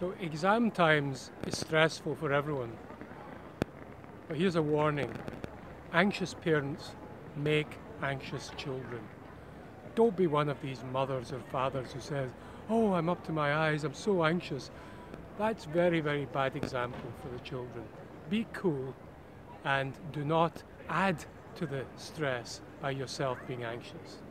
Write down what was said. So exam times is stressful for everyone. But here's a warning. Anxious parents make anxious children. Don't be one of these mothers or fathers who says, "Oh, I'm up to my eyes, I'm so anxious." That's very, very bad example for the children. Be cool and do not add to the stress by yourself being anxious.